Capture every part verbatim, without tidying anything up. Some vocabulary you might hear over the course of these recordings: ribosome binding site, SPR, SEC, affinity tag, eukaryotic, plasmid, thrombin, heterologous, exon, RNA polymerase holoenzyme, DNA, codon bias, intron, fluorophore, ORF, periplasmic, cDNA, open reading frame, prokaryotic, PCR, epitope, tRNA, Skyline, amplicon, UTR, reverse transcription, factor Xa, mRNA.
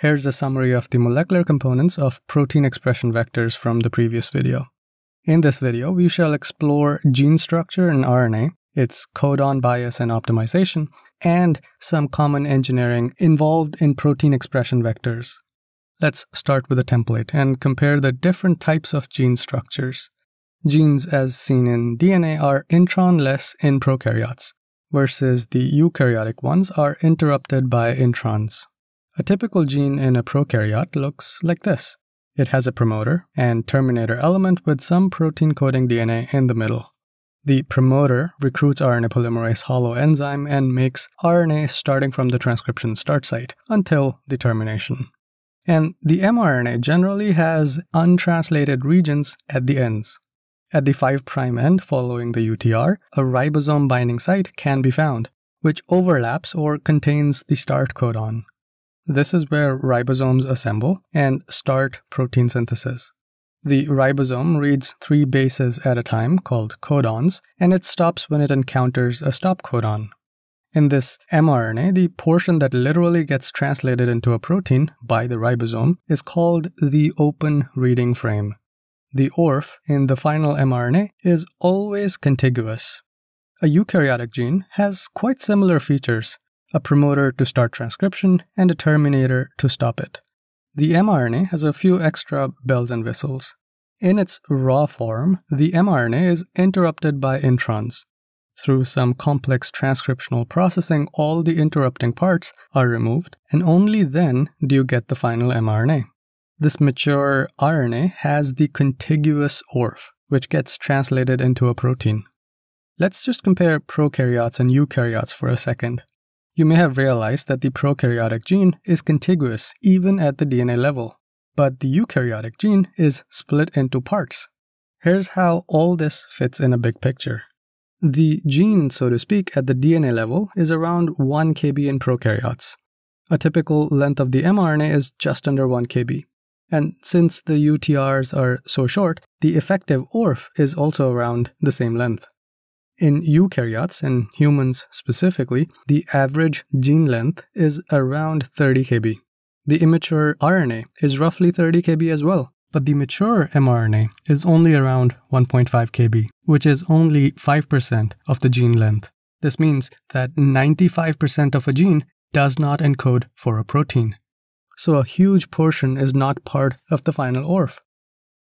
Here's a summary of the molecular components of protein expression vectors from the previous video. In this video, we shall explore gene structure in R N A, its codon bias and optimization, and some common engineering involved in protein expression vectors. Let's start with a template and compare the different types of gene structures. Genes as seen in D N A are intron-less in prokaryotes, versus the eukaryotic ones are interrupted by introns. A typical gene in a prokaryote looks like this. It has a promoter and terminator element with some protein-coding D N A in the middle. The promoter recruits R N A polymerase holoenzyme and makes R N A starting from the transcription start site until the termination. And the mRNA generally has untranslated regions at the ends. At the five prime end following the U T R, a ribosome binding site can be found, which overlaps or contains the start codon. This is where ribosomes assemble and start protein synthesis. The ribosome reads three bases at a time called codons, and it stops when it encounters a stop codon. In this mRNA, the portion that literally gets translated into a protein by the ribosome is called the open reading frame. The O R F in the final mRNA is always contiguous. A eukaryotic gene has quite similar features: a promoter to start transcription, and a terminator to stop it. The mRNA has a few extra bells and whistles. In its raw form, the mRNA is interrupted by introns. Through some complex transcriptional processing, all the interrupting parts are removed, and only then do you get the final mRNA. This mature R N A has the contiguous O R F, which gets translated into a protein. Let's just compare prokaryotes and eukaryotes for a second. You may have realized that the prokaryotic gene is contiguous even at the D N A level, but the eukaryotic gene is split into parts. Here's how all this fits in a big picture. The gene, so to speak, at the D N A level is around one kilobyte in prokaryotes. A typical length of the mRNA is just under one kilobyte. And since the U T Rs are so short, the effective O R F is also around the same length. In eukaryotes, in humans specifically, the average gene length is around thirty kilobytes. The immature R N A is roughly thirty kilobytes as well, but the mature mRNA is only around one point five kilobytes, which is only five percent of the gene length. This means that ninety-five percent of a gene does not encode for a protein. So a huge portion is not part of the final O R F.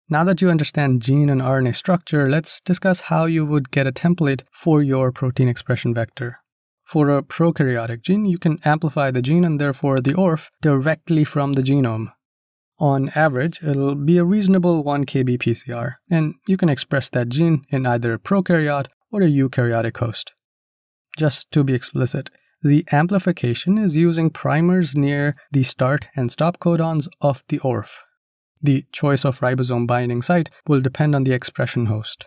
Now that you understand gene and R N A structure, let's discuss how you would get a template for your protein expression vector. For a prokaryotic gene, you can amplify the gene and therefore the O R F directly from the genome. On average, it'll be a reasonable one kilobyte P C R, and you can express that gene in either a prokaryote or a eukaryotic host. Just to be explicit, the amplification is using primers near the start and stop codons of the O R F. The choice of ribosome binding site will depend on the expression host.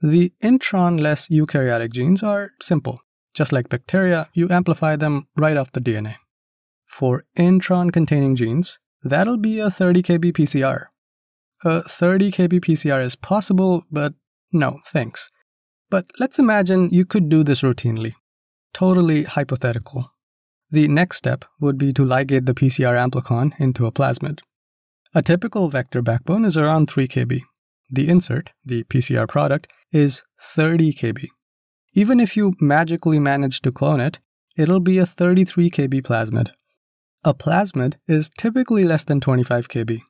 The intron-less eukaryotic genes are simple. Just like bacteria, you amplify them right off the D N A. For intron-containing genes, that'll be a thirty kilobyte P C R. A thirty kilobyte P C R is possible, but no, thanks. But let's imagine you could do this routinely. Totally hypothetical. The next step would be to ligate the P C R amplicon into a plasmid. A typical vector backbone is around three kilobytes. The insert, the P C R product, is thirty kilobytes. Even if you magically manage to clone it, it'll be a thirty-three kilobyte plasmid. A plasmid is typically less than twenty-five kilobytes.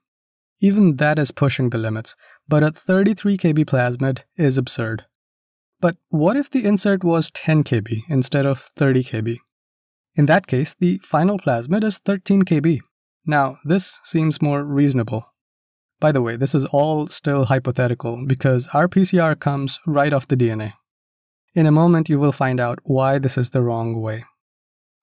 Even that is pushing the limits, but a thirty-three kilobyte plasmid is absurd. But what if the insert was ten kilobytes instead of thirty kilobytes? In that case, the final plasmid is thirteen kilobytes. Now, this seems more reasonable. By the way, this is all still hypothetical because our P C R comes right off the D N A. In a moment, you will find out why this is the wrong way.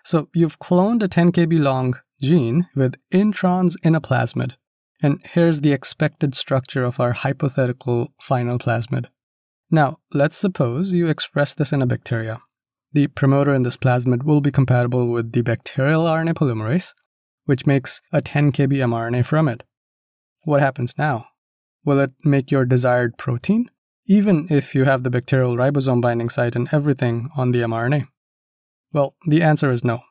So, you've cloned a ten kilobyte long gene with introns in a plasmid. And here's the expected structure of our hypothetical final plasmid. Now, let's suppose you express this in a bacteria. The promoter in this plasmid will be compatible with the bacterial R N A polymerase, which makes a ten kilobyte mRNA from it. What happens now? Will it make your desired protein, even if you have the bacterial ribosome binding site and everything on the mRNA? Well, the answer is no.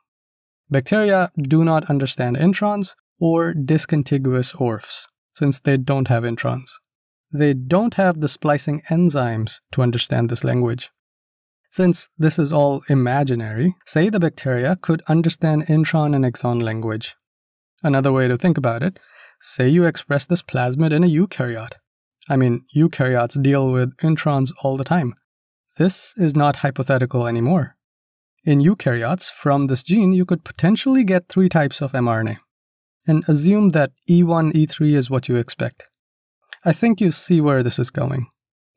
Bacteria do not understand introns, or discontiguous O R Fs, since they don't have introns. They don't have the splicing enzymes to understand this language. Since this is all imaginary, say the bacteria could understand intron and exon language. Another way to think about it, say you express this plasmid in a eukaryote. I mean, eukaryotes deal with introns all the time. This is not hypothetical anymore. In eukaryotes, from this gene, you could potentially get three types of mRNA. And assume that E one, E three is what you expect. I think you see where this is going.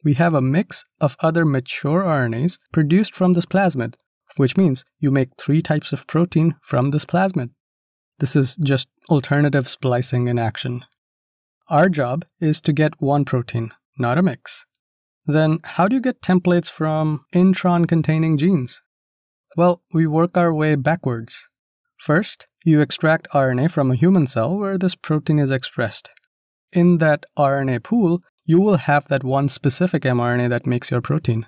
We have a mix of other mature R N As produced from this plasmid, which means you make three types of protein from this plasmid. This is just alternative splicing in action. Our job is to get one protein, not a mix. Then how do you get templates from intron-containing genes? Well, we work our way backwards. First, you extract R N A from a human cell where this protein is expressed. In that R N A pool, you will have that one specific mRNA that makes your protein.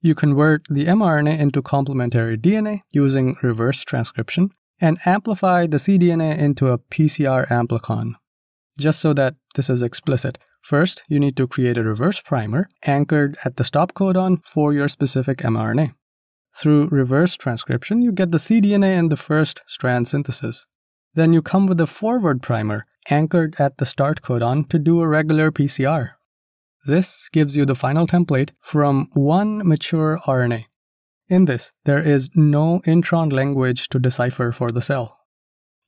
You convert the mRNA into complementary D N A using reverse transcription and amplify the cDNA into a P C R amplicon. Just so that this is explicit, first you need to create a reverse primer anchored at the stop codon for your specific mRNA. Through reverse transcription, you get the cDNA and the first strand synthesis. Then you come with a forward primer anchored at the start codon to do a regular P C R. This gives you the final template from one mature R N A. In this, there is no intron language to decipher for the cell.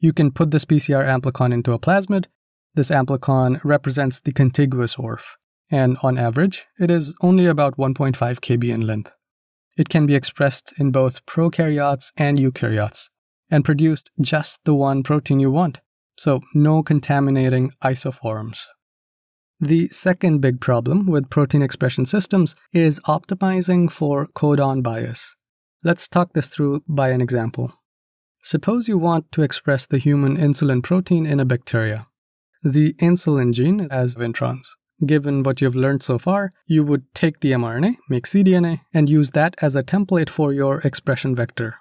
You can put this P C R amplicon into a plasmid. This amplicon represents the contiguous O R F, and on average, it is only about one point five kilobase in length. It can be expressed in both prokaryotes and eukaryotes, and produced just the one protein you want, so no contaminating isoforms. The second big problem with protein expression systems is optimizing for codon bias. Let's talk this through by an example. Suppose you want to express the human insulin protein in a bacteria. The insulin gene has introns. Given what you've learned so far, you would take the mRNA, make cDNA, and use that as a template for your expression vector.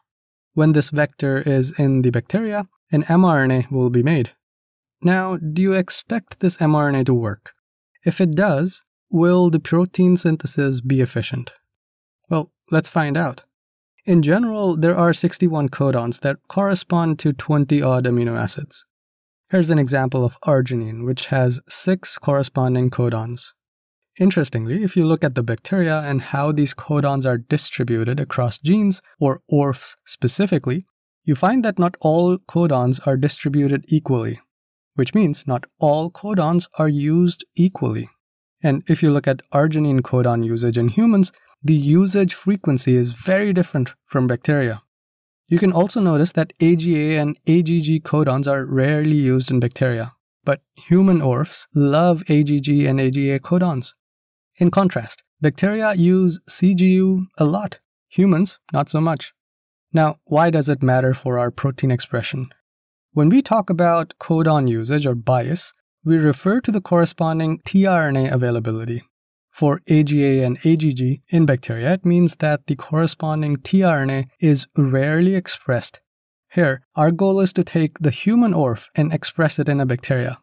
When this vector is in the bacteria, an mRNA will be made. Now, do you expect this mRNA to work? If it does, will the protein synthesis be efficient? Well, let's find out. In general, there are sixty-one codons that correspond to twenty odd amino acids. Here's an example of arginine, which has six corresponding codons. Interestingly, if you look at the bacteria and how these codons are distributed across genes, or O R Fs specifically, you find that not all codons are distributed equally, which means not all codons are used equally. And if you look at arginine codon usage in humans, the usage frequency is very different from bacteria. You can also notice that A G A and A G G codons are rarely used in bacteria, but human O R Fs love A G G and A G A codons. In contrast, bacteria use C G U a lot, humans not so much. Now, why does it matter for our protein expression? When we talk about codon usage or bias, we refer to the corresponding tRNA availability. For A G A and A G G in bacteria, it means that the corresponding tRNA is rarely expressed. Here, our goal is to take the human O R F and express it in a bacteria.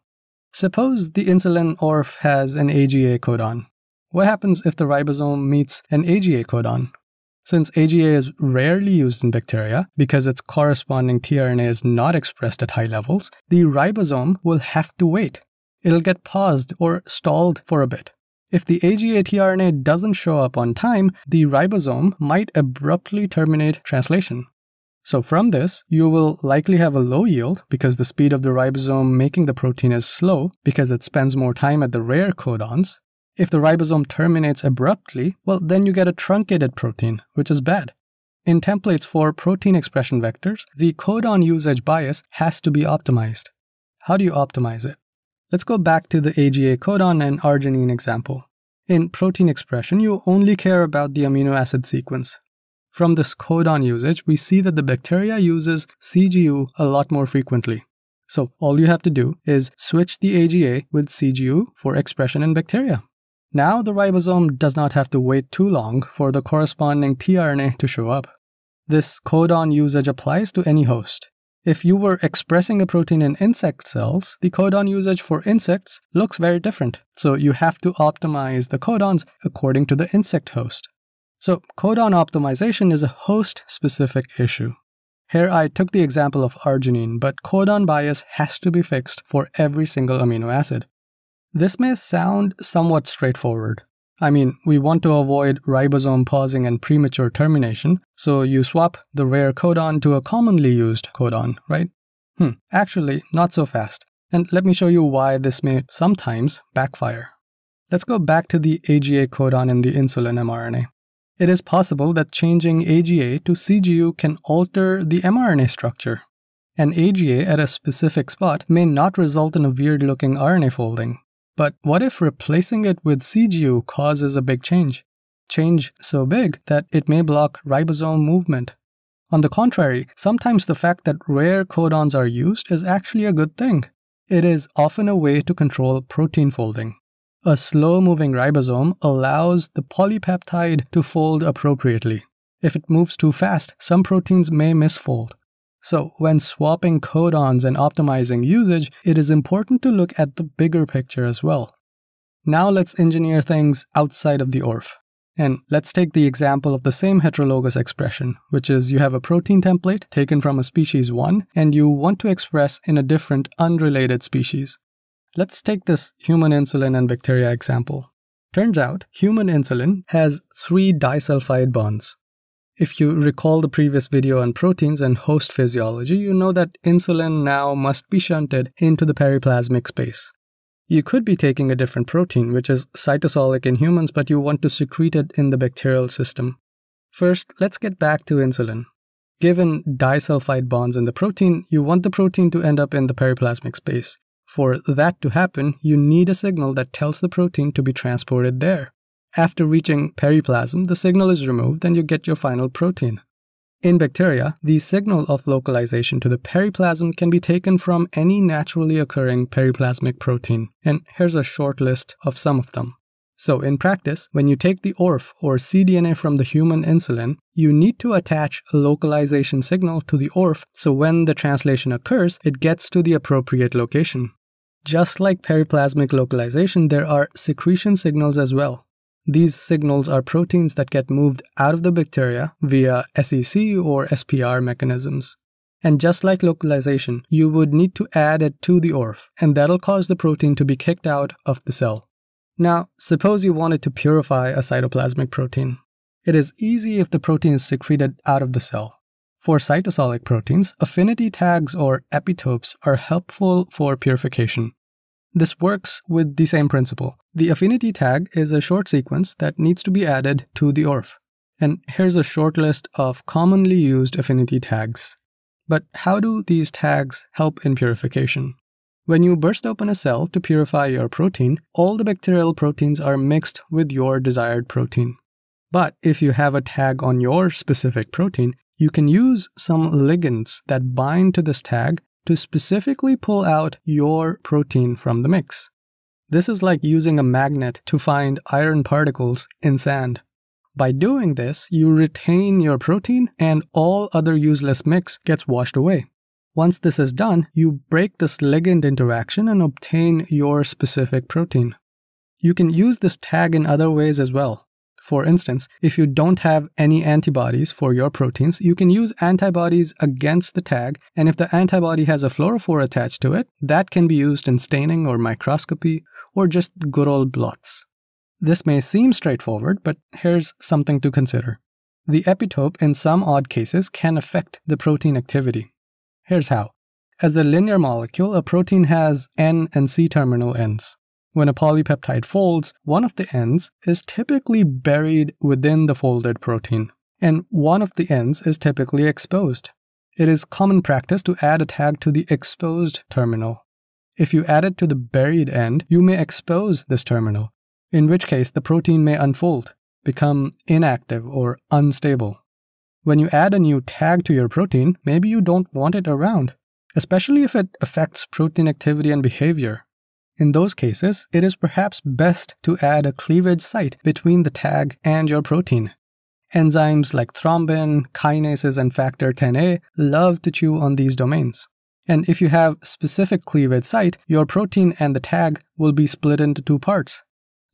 Suppose the insulin O R F has an A G A codon. What happens if the ribosome meets an A G A codon? Since A G A is rarely used in bacteria, because its corresponding tRNA is not expressed at high levels, the ribosome will have to wait. It'll get paused or stalled for a bit. If the A G A tRNA doesn't show up on time, the ribosome might abruptly terminate translation. So from this, you will likely have a low yield because the speed of the ribosome making the protein is slow because it spends more time at the rare codons. If the ribosome terminates abruptly, well, then you get a truncated protein, which is bad. In templates for protein expression vectors, the codon usage bias has to be optimized. How do you optimize it? Let's go back to the A G A codon and arginine example. In protein expression, you only care about the amino acid sequence. From this codon usage, we see that the bacteria uses C G U a lot more frequently. So all you have to do is switch the A G A with C G U for expression in bacteria. Now the ribosome does not have to wait too long for the corresponding tRNA to show up. This codon usage applies to any host. If you were expressing a protein in insect cells, the codon usage for insects looks very different. So you have to optimize the codons according to the insect host. So codon optimization is a host-specific issue. Here I took the example of arginine, but codon bias has to be fixed for every single amino acid. This may sound somewhat straightforward. I mean, we want to avoid ribosome pausing and premature termination, so you swap the rare codon to a commonly used codon, right? Hmm, actually, not so fast. And let me show you why this may sometimes backfire. Let's go back to the A G A codon in the insulin mRNA. It is possible that changing A G A to C G U can alter the mRNA structure. An A G A at a specific spot may not result in a weird-looking R N A folding. But what if replacing it with C G U causes a big change? Change so big that it may block ribosome movement. On the contrary, sometimes the fact that rare codons are used is actually a good thing. It is often a way to control protein folding. A slow-moving ribosome allows the polypeptide to fold appropriately. If it moves too fast, some proteins may misfold. So when swapping codons and optimizing usage, it is important to look at the bigger picture as well. Now let's engineer things outside of the O R F. And let's take the example of the same heterologous expression, which is you have a protein template taken from a species one, and you want to express in a different, unrelated species. Let's take this human insulin and bacteria example. Turns out, human insulin has three disulfide bonds. If you recall the previous video on proteins and host physiology, you know that insulin now must be shunted into the periplasmic space. You could be taking a different protein, which is cytosolic in humans, but you want to secrete it in the bacterial system. First, let's get back to insulin. Given disulfide bonds in the protein, you want the protein to end up in the periplasmic space. For that to happen, you need a signal that tells the protein to be transported there. After reaching periplasm, the signal is removed and you get your final protein. In bacteria, the signal of localization to the periplasm can be taken from any naturally occurring periplasmic protein, and here's a short list of some of them. So in practice, when you take the O R F or cDNA from the human insulin, you need to attach a localization signal to the O R F so when the translation occurs, it gets to the appropriate location. Just like periplasmic localization, there are secretion signals as well. These signals are proteins that get moved out of the bacteria via S E C or S P R mechanisms. And just like localization, you would need to add it to the O R F, and that'll cause the protein to be kicked out of the cell. Now, suppose you wanted to purify a cytoplasmic protein. It is easy if the protein is secreted out of the cell. For cytosolic proteins, affinity tags or epitopes are helpful for purification. This works with the same principle. The affinity tag is a short sequence that needs to be added to the O R F. And here's a short list of commonly used affinity tags. But how do these tags help in purification? When you burst open a cell to purify your protein, all the bacterial proteins are mixed with your desired protein. But if you have a tag on your specific protein, you can use some ligands that bind to this tag to specifically pull out your protein from the mix. This is like using a magnet to find iron particles in sand. By doing this, you retain your protein and all other useless mix gets washed away. Once this is done, you break this ligand interaction and obtain your specific protein. You can use this tag in other ways as well. For instance, if you don't have any antibodies for your proteins, you can use antibodies against the tag, and if the antibody has a fluorophore attached to it, that can be used in staining or microscopy or just good old blots. This may seem straightforward, but here's something to consider. The epitope in some odd cases can affect the protein activity. Here's how. As a linear molecule, a protein has N and C-terminal ends. When a polypeptide folds, one of the ends is typically buried within the folded protein, and one of the ends is typically exposed. It is common practice to add a tag to the exposed terminal. If you add it to the buried end, you may expose this terminal, in which case the protein may unfold, become inactive or unstable. When you add a new tag to your protein, maybe you don't want it around, especially if it affects protein activity and behavior. In those cases, it is perhaps best to add a cleavage site between the tag and your protein. Enzymes like thrombin, kinases, and factor Xa love to chew on these domains. And if you have specific cleavage site, your protein and the tag will be split into two parts.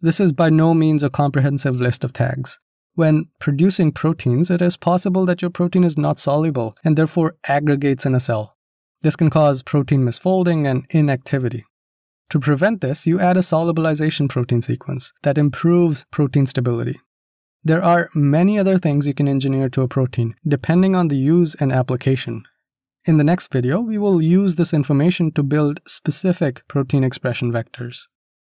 This is by no means a comprehensive list of tags. When producing proteins, it is possible that your protein is not soluble and therefore aggregates in a cell. This can cause protein misfolding and inactivity. To prevent this, you add a solubilization protein sequence that improves protein stability. There are many other things you can engineer to a protein, depending on the use and application. In the next video, we will use this information to build specific protein expression vectors.